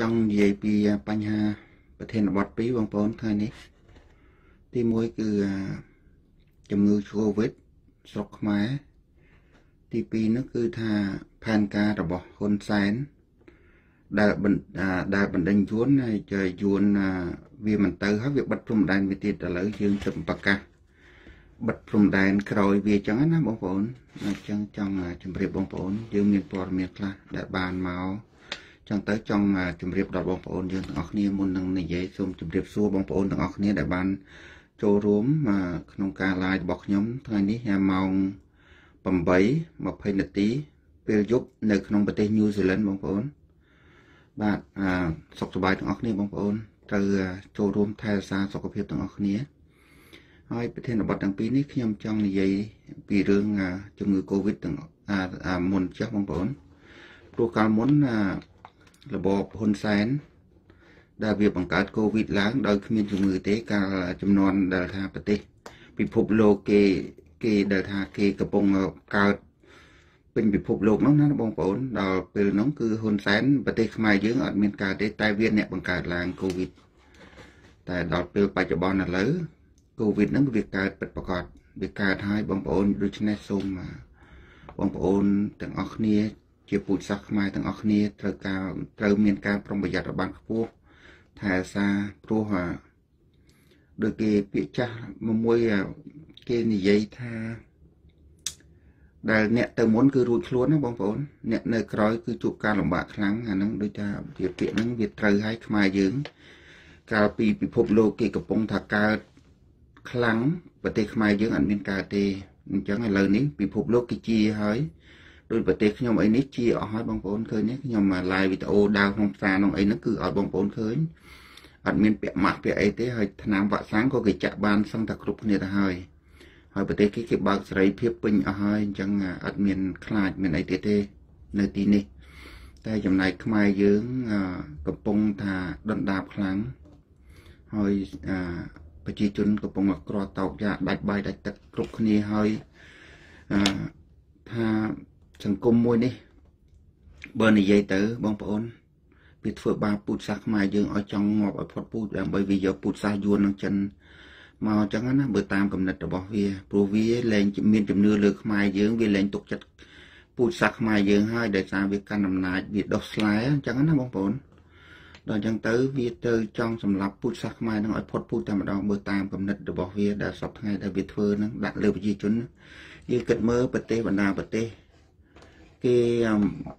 trong dây bì bánh hà có thể là bọt bí bằng bốn thôi nhé. Thì mỗi cứ chấm ngư chua vết sọc máy. Thì bì nó cứ thà phan ca rồi bỏ Hun Sen. Đại bản đánh chuốn này trời chuốn vì mình tới hóa việc bật rung đàn vì tiết đã lấy dương tùm bạc ca. Bật rung đàn khỏi vì chẳng á bóng phốn. Chẳng chấm riêng bóng phốn dương miền bò miệt là đại bàn máu. Chẳng tới trong chấm riêng đọt bóng phốn dương ngọc nha môn nâng này dây xôm chấm riêng xua bóng phốn ngọc nha đại bàn chô rốm mà không ca lại bọc nhóm thay ní hàm mong bầm bấy mà phê nịch tí bê giúp nơi không bà tê nhu dư lên bóng phốn. Bạn sọc bài tổng ốc này bóng phốn từ chỗ rôm thay ra sọc hợp hiệp tổng ốc này. Hoi bất thêm là bọt đăng phí này khi nhầm trong này dây vì rương chùm người Covid tổng môn chắc bóng phốn. Rô cao muốn là bọt Hun Sen đã việc bằng cách Covid láng đôi khi mình chùm người tế cả chùm non đà thà bà tê. Vì phục lô kê đà thà kê cà bông cao bình bị phục lộp nó bóng phốn đó từ nóng cư Hun Sen và tê mai dưỡng ở miền cả tê tai viên nè bằng cả làng Covid tại đó từ bài cho bọn là lớn Covid nó việc cả bật bọc gọt việc cả hai bóng phốn đối chân này xông mà bóng phốn tầng ốc nia chiếc bụi sắc mai tầng ốc nia trời miền cả trong bài giặt ở bàn phố thả xa pro hòa đôi kì bị cha môi kê này dây tha đà nè từ muốn cứ rụt luôn á bóng phốn nè nơi cõi cứ chụp ca lòng bạc lắng hà nắng đôi ta việc tiện nắng việc trời hay mai dưỡng ca pi bị phục lô kì cặp bông thạc ca lắng và tê mai dưỡng ảnh viên ca tê chẳng ngày lời ní bị phục lô kì chi hỡi đôi và tê nhóm ấy ní chi ở hói bóng phốn khơi nhé nhóm mà lại vì ô đau không xa nông ấy nó cứ ở bóng phốn khơi ảnh viên bẹt mặt bẹt ấy thế hơi nam vạ sáng có cái chạ ban sang thạc rụp này ta hơi hỏi bởi thế cái bác rấy phía bình ở hơi chẳng ạt miền khá miền ấy tế nơi tí này tại dòng này khám ai dưỡng cặp bông thà đón đạp kháng hỏi bởi chí chốn cặp bông ở cổ tàu dạ bạch bài đạch tật rục này hỏi thà chẳng công môi này bờ này dây tớ bông phốn biết phở ba bụt xa khám ai dưỡng ở trong ngọt ở phót bụt bởi vì giờ bụt xa dùa nâng chân mà chẳng hạn là bởi tam cầm nịch ở bỏ vía bởi vì lên miền chùm nưa lực mai dưỡng vì lên tục chất bụt sắc mai dưỡng hơi để sao việc căn nằm lại việc đọc lái chẳng hạn là bóng phốn đó chẳng tới viết tư trong sầm lập bụt sắc mai nó ở phốt bụt tam đó bởi tam cầm nịch ở bỏ vía đã sắp ngay đã việc thơ nó đặt lưu gì chúng như kịch mơ bật tê bản đà bật tê cái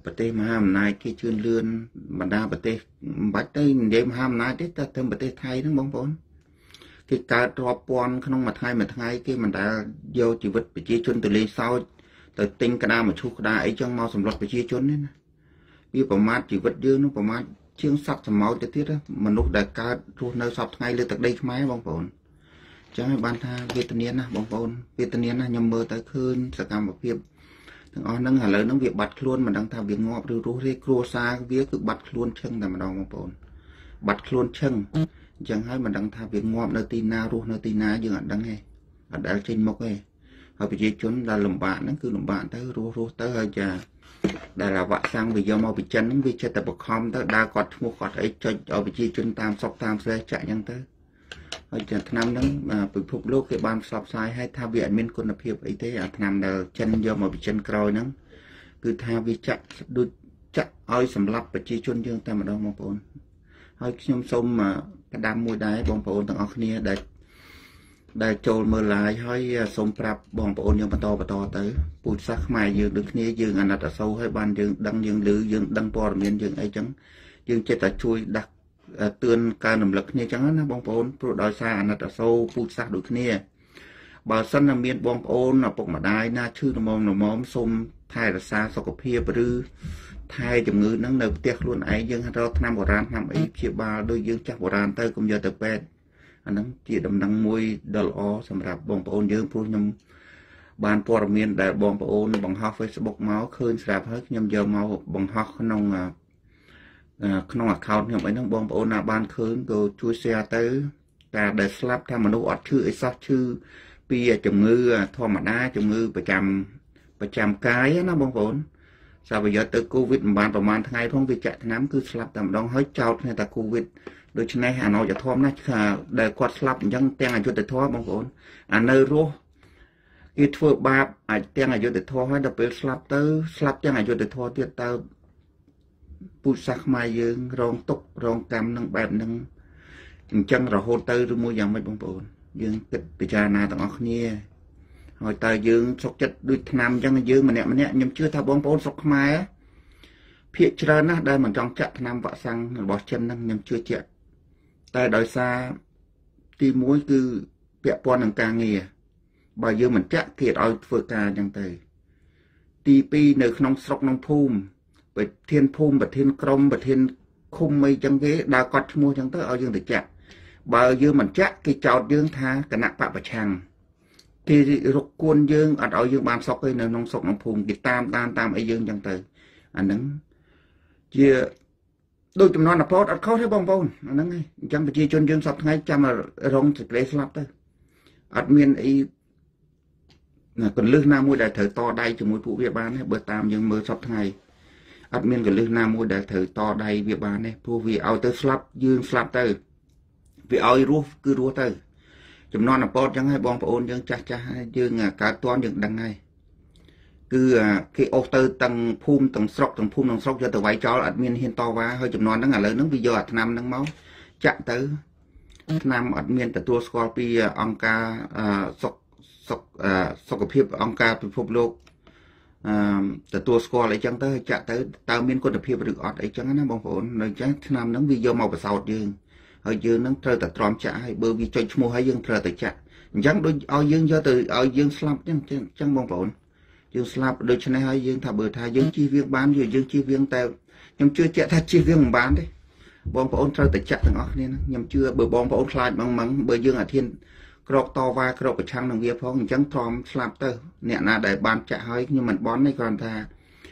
bật tê mà hôm nay cái chuyên lươn bản đà bật tê bắt đây đêm hôm nay tết ta thêm bật tê thay nó bóng phốn cái cá rô pon không mà thay cái mình đã vô chỉ vật bị chia chun từ lên sau từ tinh cái đa mà chu cái đa ấy trong mau sầm lót bị chia chun đấy nè vì bầm mát chỉ vật dưa nó bầm mát chiếng sập sầm máu cho tiết đó mà lúc đại cá rô nơi sập ngay lên từ đây máy bóng phồn chẳng ban tha Vietnamese nè bóng phồn Vietnamese nè nhầm mơ tới khơn sạc cam một việc thằng on đang hả lớn nó việc bật luôn mà đang thà việc ngọt rú rú rê cua xa việc cứ bật luôn chân là mà đau bóng phồn bật luôn chân chẳng hay mà đang thà việc ngọm nơi tin na ruột nơi tin na dương ảnh đắng nghe ảnh đã trên mốc nghe họ bị dây chốn là lồng bạn nó cứ lồng bạn tới ruột ruột tới hơi già đây là vạ sang vì do mau bị chấn vì chơi tập bậc khom tới đa cọt mua cọt ấy cho họ bị dây chốn tam sọc tam xe chạy nhăng tới hơi già năm đó mà bị phục lô cái ban sọc sai hay tha viện miên quân lập hiệp ấy thế năm đầu chân do mà bị chân còi nó cứ tha vì chặt đôi chặt ơi sầm lấp bị dây chốn dương ta mà đâu mong muốn hơi nhom sôm mà cái đam môi đáy bóng phổ ôn tầng ốc nha đại trồn mơ lại hơi sống prap bóng phổ ôn nhưng mà to tới bụt sắc mai dương đứng nha dương ảnh đặt ở sâu hơi ban dương đăng dương lứ dương đăng bò miền dương ấy chẳng dương chết là chui đặc tương ca nằm lực nha chẳng nó bóng phổ ôn pro đòi xa ảnh đặt ở sâu bụt sắc được nha bà sân là miền bóng phổ ôn là bọc mà đáy na chư nó mòm xôm thay là xa sau cặp hiệp rư thay chùm ngư nắng nợ tiếc luôn ấy dương hạt rau năm bộ ran năm ấy chia ba đôi dương chắc bộ ran tới cùng giờ tập bẹt anh nắng chia đầm nắng môi đờ ó sầm rạp bong bồn dương pro nhom ban po miền đại bong bồn bằng hoa Facebook máu khơi sạp hết nhom giờ màu bằng hoa không nông account nhom ấy nông bong bồn là ban khơi rồi chui xe tới cả để slap tham mà nấu ọt chư ấy sát chư pia chùm ngư thò mặt đá chùm ngư 100 cái nó bong bồn Sao bây giờ tới Covid bàn vào màn thay phong vì chạy nám cứ slap tầm đong hết trâu này ta Covid đôi chân này Hà Nội giờ thom nát cả đời quạt slap những tiếng này cho tới thom bằng cồn anh nơi rô cái thưa ba anh tiếng này cho tới thom hay đập bể slap tới slap tiếng này cho tới thom tiệt tao pu sắc mai dương rong tóc rong cam nâng bẹp nâng chân rồi hôn tới rồi mua dòng mấy bằng cồn dương tịch bây giờ nào tao ngọc nhia hồi ta dương sọc chất đuôi nam chẳng dương mà nè nhưng chưa tha bóng bóng sọc mai phía trên á đây mình trong chặt nam vợ sang bỏ chân năng nhưng chưa chết tại đời xa ti muối cứ vẽ con đằng ca nghề bà dương mình chặt thiệt ơi vừa ca chẳng tề ti pi nơi nông sọc nông phum bởi thiên phum bởi thiên crom bởi thiên khung mây chẳng ghế đa cọt mua chẳng tới ở dương để chặt bà dương mình chặt cái chào dương tha cả nặng bạ bà chàng thì rục quân dương ở đó dương ban sọc ấy nơi nông sọc nông phùng thì tam ấy dương chẳng tới anh đứng chia đôi tụi nó là phốt ở khó thế bông bông anh đứng ấy chẳng phải chia chôn dương sọc ngay chăm là rong sạch lấy sọp tới ở miền ấy còn lương nam môi đại thử to đây cho mỗi phụ việc bán ấy bữa tam dương mơ sọp ngày ở miền còn lương nam môi đại thử to đây việc bán ấy phụ việc ao tới sọp dương sọp tới việc ao rú cứ rú tới chúng nó là bót chẳng hay bom ôn chẳng cha dương cá toán dương đằng này cứ cái ô tô tầng phum tầng sọc cho tờ vải cho admin hiện to quá hơi chúng nó nó là lớn nó video ở nam nắng máu chạm tới nam admin từ tour scorpi ông ca sọc của phim ông ca từ phim lô từ tour score lại chẳng tới chạm tới tao miên quân tập phim được ọt ấy chẳng nó bom ôn rồi chắc nam nắng video màu sầu dương ở dương nắng trời tạt tròn chạ hay bơ vi cho mua hay dương trời tạt chạ chẳng đôi ao dương do từ ao dương slap chẳng bong bồn dương slap đôi chân này hay dương thả bờ thả dương chi viên bán rồi dương chi viên tèo nhưng chưa chạy thả chi viên bán đấy bong bồn trời tạt chạ thằng óc nên nhưng chưa bờ bong bồn slap bằng mắng bờ dương ở thiên cọp to va cọp ở trang đồng vía phong chẳng tròn slap tơ nè là để bán chạ hơi nhưng mình bón này còn thà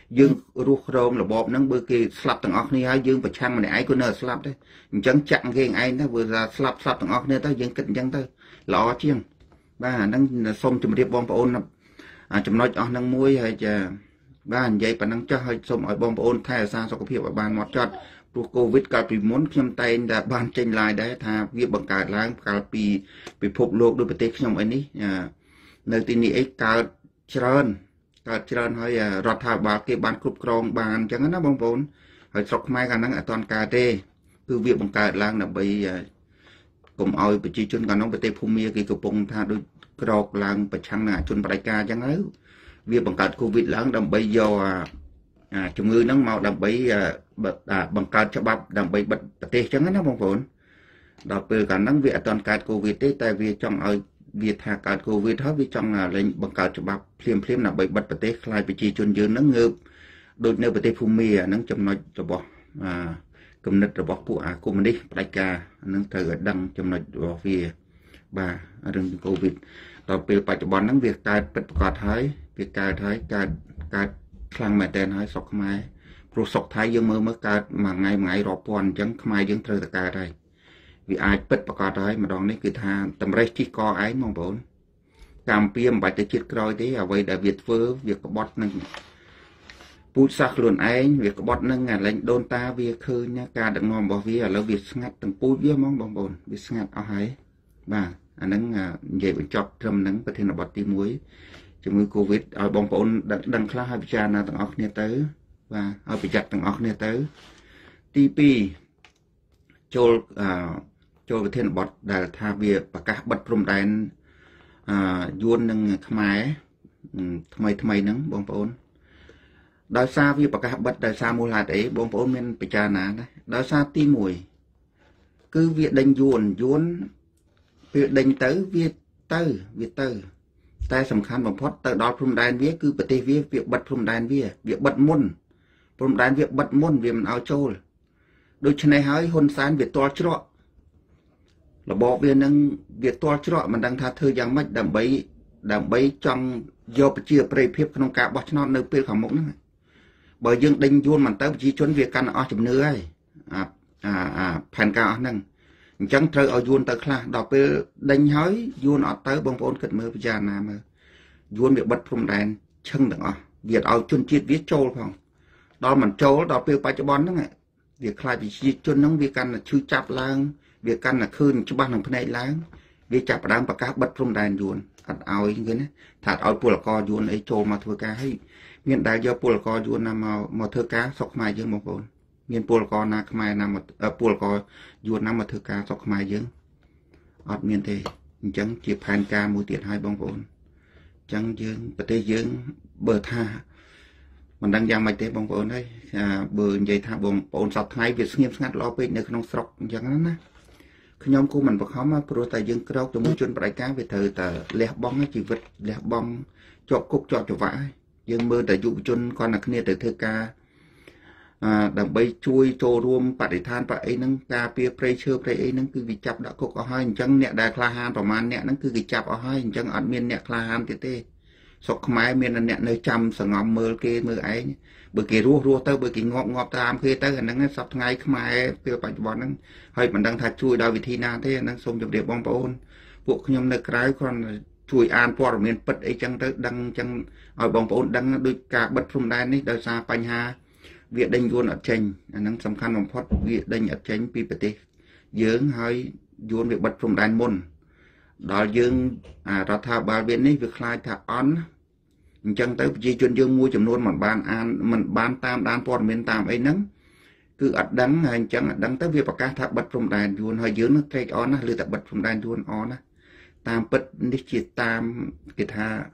dương ruột rôm là bọt nắng bơ kia slap thằng óc này hay dương và trang mà này ai có nợ slap đấy chẳng chặn ghen ai nó vừa ra slap thằng óc này tao dương kinh chẳng tao lọ chiên ba nắng xôm chùm điệp bom ôn chùm nói cho nắng muối hay chà ba hành dây và nắng cho hơi xôm ở bom ôn thay ra sau có hiệu ở bàn mọt chót ruột covid cả vì muốn khiêm tay đã ban trên lại đấy thà việc bằng cả láng cả bị phục lục đôi bề tê trong ấy ní nơi tin đi ấy cả trơn hơi rọt thà bà kia ban cướp krong bàn chẳng nó bom ôn hơi sọc mai cả nắng ở toàn cà tê cứ việc bằng cả láng là bị cùng ôi bị chi chun còn nó bị tê phun mía cái cục bông tha đôi cọp làng bị chăng là chun đại ca chẳng ấy việc bằng cát covid láng đầm bây giờ chủng ngư nắng màu đầm bây bằng cát cho bắp đầm bây bật tê chẳng ấy nó bông phồn đào từ cả nắng việc toàn cát covid tê tại vì trong ơi việc thà cát covid hết vì trong là lên bằng cát cho bắp phim là bị bật tê lại bị chi chun dư nắng ngư đôi nơi bị tê phun mía nắng chấm nói cho bỏ cầm nứt rồi bóc của cô mình đi đại ca nâng thời đăng trong này vào về bà đừng covid rồi về phải cho bọn nắng việc cài bật quạt thấy việc cài thấy cài khăn mẹ tên thấy sọc mai rồi sọc thái dương mơ mới cài mà ngày rọp còn chẳng mai chẳng thời cài đây vì ai bật quạt thấy mà đòn đấy cứ tha tầm rây chỉ co ái mong bốn cam piêm bài tới chết rồi đấy ở vậy đại việt vớ việc có bót nâng bút sắc luôn ấy việc bọt nâng ngàn lệnh đôn ta vía khơi nha ca đừng ngon bỏ vía là việc ngắt từng bút vía mong bồng bồn việc ngắt ao hái và nâng về bên chọt trầm nâng có thể là bọt tí muối trong người covid ở bồng bồn đằng khla hai cha na từng óc nia tới và ở bị chặt từng óc nia tới tp chồi có thể là bọt đà tha vía và các bật rung đèn duôn nâng khmai thmai nâng bồng bồn đào xa vì bà cả bật đào xa mua hạt ấy bom bom nên bị trà nát đào xa ti mùi cứ việc đánh duồn việc đánh tới việc tới tai sầm khăn bằng phốt tới đó phun đan vía cứ bật tê vía việc bật phun đan vía việc bật môn phun đan việc bật môn việc áo trâu đôi chân này hơi hôn sán việc to chọ là bỏ việc năng việc to chọ mình đang tha thơ giang mạch đầm bấy trong do bị chia prey phép trong cả bọt non nơi bê khảm mộng nữa bởi dương đánh vuông mà tới chỉ chuẩn việc căn ở chấm nữa ấy phản cả năng chẳng trời ở vuông tới là đọc bê đánh hói vuông ở tới bông vốn cật mơ bây giờ nào mà vuông bị bật phồng đèn chân được việc ao chun chiết viết trâu phòng đó mình trốn đó tiêu bạch bón đó này việc khai bị chi cho nó việc căn là chưa chạp lang việc căn là khơi cho ban hàng bên này lang việc chạp đang bạc cá bật trong đàn ruộng thật ao ấy người này thật ao pua là co ruộng ấy trồ mà thưa cá hay miền đại do pua là co ruộng nằm mà thưa cá sọc mai dương một con miền pua là co na mai nằm mà pua là co ruộng nằm mà thưa cá sọc mai dương ở miền tây chẳng chỉ pan cá mùi tiền hai bông vốn chẳng dương bờ tây dương bờ tha mình đang giang mày tế bông vốn đây bờ dây tha bông ổn sập hai việc nghiêm ngặt lo bên nơi không sọc chẳng nè khi nhóm cô mình bật khóm á pro tài dương câu từ mũi chân bảy cá về thời tờ lẹ bông á chỉ vịt lẹ bông cho cúc cho vãi dương mơ tại dụ chân con là kia từ thơ ca đằng bay chui trô ruộng bạt để than và ấy nâng ca pia prey chưa prey ấy nâng cứ bị chập đã cúc ở hai chân nẹt đài kha han và man nẹt nâng cứ bị chập ở hai chân ăn miên nẹt kha han tê sọc máy miên là nẹt nơi chầm sờ ngòm mơ kia mơ ấy bởi kỳ rùa rùa tơ bởi kỳ ngọt ta khi tơ hình nâng sắp ngay cái máy tiêu bạch bọn nâng hơi mình đang thạch chui đòi vì thi na thế nâng xông chụp đẹp bóng bóng bộ nhóm nơi cái con chui an po miên bật ấy chân tới đăng chân ở bóng bóng đăng đôi cả bật phùng đai này đời xa bánh ha việc đánh vốn ở tranh nâng sầm khăn vòng thoát việc đánh ở tranh ppt dưỡng hơi vốn việc bật phùng đai môn đó dưỡng ra thà ba bên ấy việc khai thả on chẳng tới di chuyển dương mua chấm luôn mình bán an mình bán tam đan port miền tam ấy nắng cứ ắt đắng hành chẳng đắng tới việc bạc cá tháp bật trong đàn luôn hơi dướng nó cây on á lừa tập bật trong đàn luôn on á tam bật đi chia tam kịch hà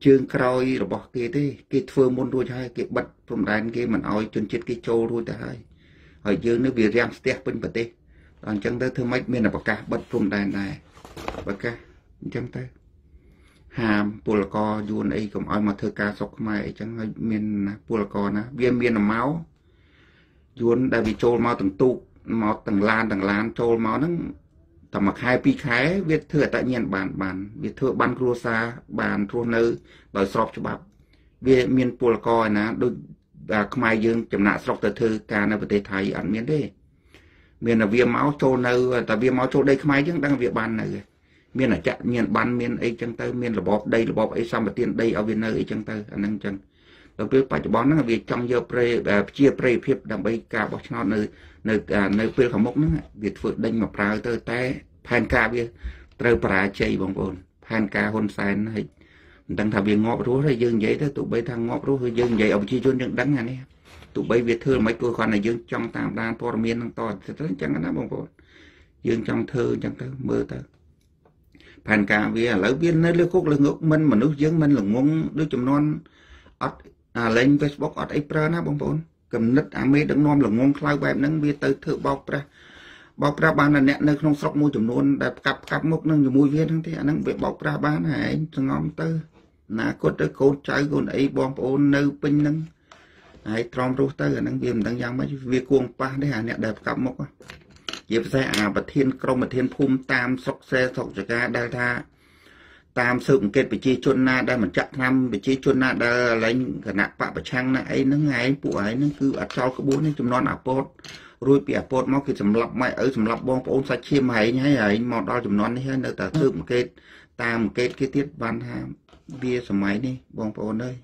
chương còi rồi bỏ kia thế kia phơi môn đuôi hay kia bật trong đàn kia mình oi chân chết kia trâu đuôi ta hay hơi dướng nó bị rèm step bên bờ tê còn chẳng tới thương mấy miền là bạc cá bật trong đàn này bạc cá chẳng tới hàm pula co yun ấy cũng ai mà thưa ca sọc mai chẳng hay miền pula co na viên miền là máu yun đại vì trôi máu từng tụ máu từng lan trôi máu nó tầm mặc hai pi khé biết thừa tại nhiên bản biết thừa ban cua xa bàn thua nơi đòi sọc cho bạc viên miền pula co na đôi mai dương chấm nã sọc từ thưa ca na về Thái ăn miền đấy miền là viên máu trôi nơi tại viên máu trôi đây mai chứ đang việc bàn này miền là chặn miền ban miền ấy chẳng tới miền là bọt ấy xong mà tiền đây ở bên nơi ấy chẳng tới anh đang chẳng đầu tiên phải cho bón nó là việc trong giờ pre chia pre phép đằng bây cả bọt nó nơi pre khẩu mốc nó việc phượt đinh mà prao tới té pan ca bia trâu prà chay bằng bồn pan ca Hun Sen hay đang thà việc ngõ rúa hay dương giấy tới tụi bây thằng ngõ rúa hay dương giấy ở chi chôn những đắng này nè tụi bây việc thưa mấy cô con này dương trong tam đan to miền đang to thì rất chẳng nó bằng bồn dương trong thơ chẳng tới mơ tới phản cả vì lỡ biên nơi lưu khúc lưu ngốc mình mà nước dưỡng mình là ngôn đứa chùm non lên Facebook ọt ấy prơ ná bóng bốn cầm nít mê đứng non là ngôn khai bẹp nâng bia tới thử bọc ra bán là nẹ nơi không sọc mua chùm non đạp cặp mốc nâng dù mùi viên nâng thế nâng việc bọc ra bán hãy ngom tư ná cốt tới cốt cháy gồn ấy bóng bốn nâu pinh nâng hãy trông rút tới nâng viêm tăng giang mấy việc cuồng pa đấy hả nẹ đạp cặp mốc dịp xe và thiên công và thiên phum tam sóc xe sóc cho ca đa tha tam sự kết bị chi chôn na đây mình chặt năm bị chi chôn na đa lãnh cả nạp bạ và trang na ấy nó ngay phụ ấy nó cứ ở sau cái bốn ấy chúng non à pot rồi bị à pot máu khi sầm lọc mày ở sầm lọc bong ôn sa chim hay nhái ấy màu đo chúng non đấy nữa ta sự kết tam kết cái tiết ban ha bia sầm máy đi bong ôn đây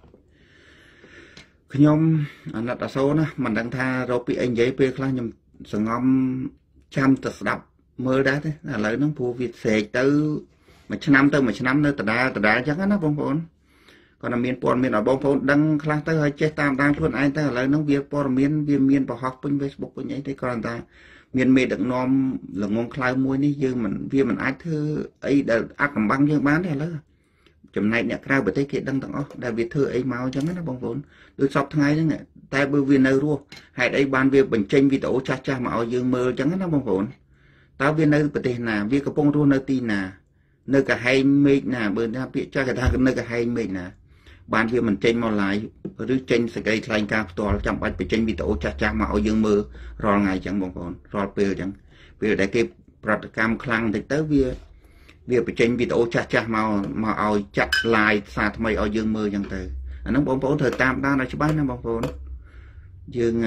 khi nhom nạp đã sâu na mình đang tha rồi bị anh giấy bê khang nhom sừng ngom chăm tật đập mơ đá thế là lấy nó phù việt sệ tới mà năm nữa tờ đá chắc nó bông phồn còn là miền pòn miền ở bông phồn đăng khá tới hơi chết tam đang luôn ai tới lấy nó việt pòn miền bỏ học bên Facebook của nhảy thấy còn ta miền mê đặng nom là ngon khai muối ní dương mình việt mình ai thứ ấy đã ác cầm băng dương bán này lỡ chấm này nè khai bởi thế kia đăng tặng đại việt thưa ấy máu chắc nó bông phồn đôi sọc thay đấy nè tại bởi vì nơi ruộng hãy đây ban việc bình tranh vì tổ cha mà ở dương mơ chẳng nó mong hồn tao viên nơi bởi thế nào việc có bông ruộng nơi tin nà nơi cả hai mệt nà bởi ra việc cho người ta nơi cả hai mệt nà ban việc mình tranh mau lại rước tranh sẽ gây thành cao tòa trong bạch bởi tranh vì tổ cha mà ở dương mơ rồi ngày chẳng mong hồn rồi bèo chẳng vì đại kịp bật cam khăn thì tới việc bởi tranh vì tổ cha mà ở chặt lại xa mày ở dương mơ chẳng từ nó bóng bóng thời tam ta nó chứ bán nó bóng hồn dương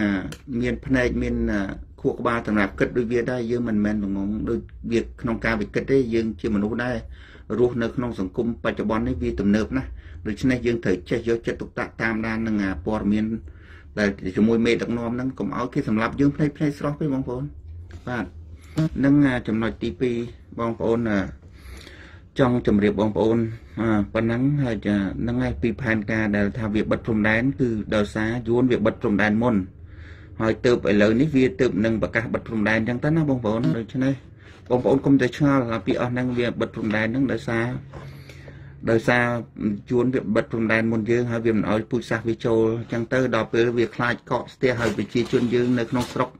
miền này miền khu ba tầm nạp kết đôi việc đây dương mình men bằng ngón đôi việc nông ca bị kết đấy dương chưa mình uống đây ruột nước nông sản cung và cho bón đấy vi tầm nợ na đôi chân này dương thời chơi do chơi tục tạ tam đan là ngà por miền แต่ môi mê đóng nón nắng cũng áo khi sầm lấp dương play play slot với bóng phồn bạn nâng chấm nói tì pì bóng phồn là trong chấm điệp bóng phồn ban nắng hay là nâng ai pì pan ca để thao việc bật trồng đan từ đào xá vuông việc bật trồng đan môn hỏi từ phải lớn nít việt từ nâng bậc cả bật trồng đan chẳng tới nó bóng phồn rồi cho nên bóng phồn không thể cho là vì ở nâng việc bật trồng đan nâng đào xá đời xa chuôn việc bật rung đàn môn dương hay việc nói bụi sạc với châu chẳng tới đọc với việc lại cọ sẽ hỏi về chi chuôn dương nơi không sọc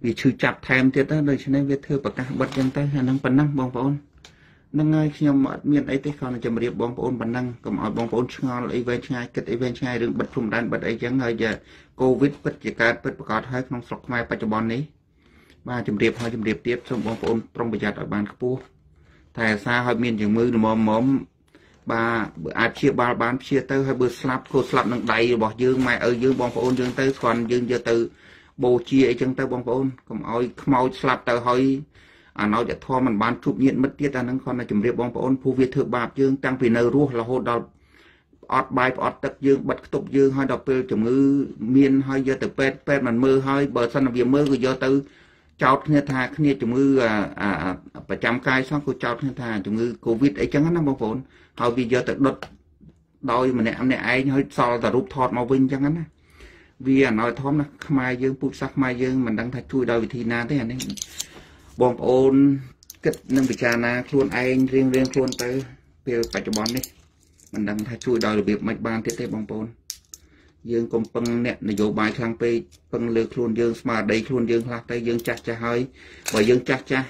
vì chư chạp thêm thế tới đời cho nên việc thơ và các bật chẳng tới hà năng bắn năng bóng phôn năng ngay khi nhóm mọi miền ấy tới khó là chầm riêng bóng phôn bắn năng còn mọi bóng phôn chẳng ngon là event chai kết event chai đừng bật rung đàn bật ấy chẳng hơi giờ covid bật chỉ cát bật bật hơi không sọc mai bật cho bọn ấy ba chầm riêng hai chầm riêng tiếp xong bóng phôn trong bây giờ ở bàn khu thầy xa hơi miền chừng mưa mồm bà ai chia ba bán chia tới hay bữa slap cô slap nặng đầy bỏ dương mày ở dương bong phôn dương tới còn dương giờ từ bồ chia chân tới bong phôn còn ôi mau slap tới hơi à nói để thoa mình bán chụp nhiệt mất tiết ta nâng con là chìm riêng bong phôn phù việt thượng bạc dương tăng vì nợ ruột là hồ đào ọt bài ọt tật dương bật tục dương hơi đọc từ chủng ngư miên hơi giờ từ pet pet mình mưa hơi bờ sân là việc mưa rồi giờ từ chào thiên tha kia chủng ngư và chạm cai xong cô chào thiên tha chủng ngư covid ấy chẳng nó bong phôn thôi vì giờ tự đột đôi mà nè ai hơi so là rút thọt màu vinh chẳng ngắn vì à nói thóm là mai dương bút sắc mai dương mình đang thật chui đôi vì thì na thế này bom ôn kết nâng bị trà na luôn anh riêng luôn tới về phải cho bón đi mình đang thật chui đôi việc mạch ban tiếp theo bom ôn dương còn bưng nè là dầu bài khang pe bưng lược luôn dương mà đây luôn dương lạc tay dương chặt chặt hơi và dương chặt chặt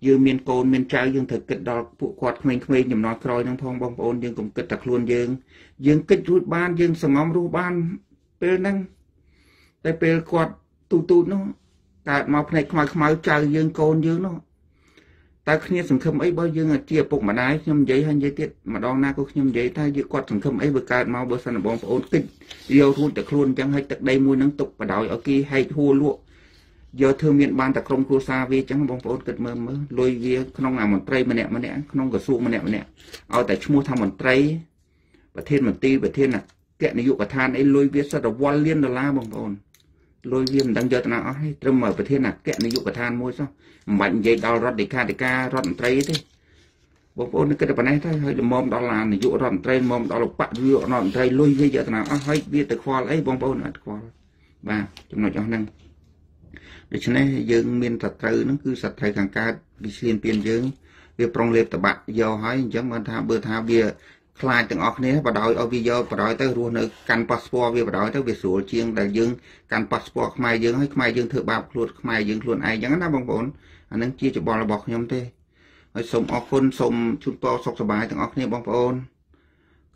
dương miền côn miền trai dương thực kịch đỏ phụ quạt mình khơi nhầm nói coi năng phong bong ôn dương cũng kịch thật luôn dương dương kịch rút ban dương sầm ngóng rút ban pel năng tại pel quạt tụt tụt nó tại màu này màu trai dương côn dương nó tại khi sầm khâm ấy bao dương là chia bụng mà đái nhầm giấy hay giấy tiết mà đo na có nhầm giấy thay giấy quạt sầm khâm ấy vừa cài màu bơ sần bong ôn kịch yêu thun thật luôn chẳng hay thật đây môi nắng tục và đói ở kia hay thua lụa giờ thương miền ban đặc công cua xa vi chẳng bóng phốt kịch mơ mơ lôi vi không làm một tray mà nè không có xu mà nè ao tại mua thằng một tray và thiên một ti và thiên à kẹn này dụ cả than ấy lôi vi sao là quan liên la bóng phốt lôi vi đang giờ nào hay trâm mở và thiên à kẹn này dụ cả than mua sao mạnh dây đào rót để ca rót một tray thế bóng phốt cái đợt này thôi hơi mồm đó là này dụ rót một tray mồm đó là bạc dụ rót một tray lôi vi giờ nào hơi vi từ khoa lấy bóng phốt ở khoa và chúng nó cho năng để cho nên dương miền sạt trừ nó cứ sạt thầy càng ca bị xuyên biên dương việc prong lệp tập bạn do hỏi giống anh tha bơ tha bia khai từng óc này và đòi ở video và đòi tới ruộng nơi căn passport và đòi tới việc sổ chiêng đại dương căn passport mai dương hay mai dương thợ bạc luôn mai dương luôn ai giống nó bong bóng anh đang chia cho bò là bọc nhom tê rồi sôm óc phun sôm chun to sọc sờ bài từng óc này bong bóng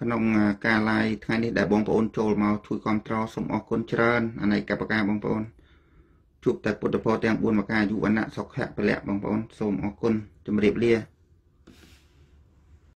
con ông ca lai thay này đã bong bóng trồi màu thui control sôm óc con trơn anh này cặp ca bong bóng chụpแต่ปวดพอแตงบุญมากาอยู่วันน่ะสกแหะไปแหละบางคนสมอคุณจำเรียบเรีย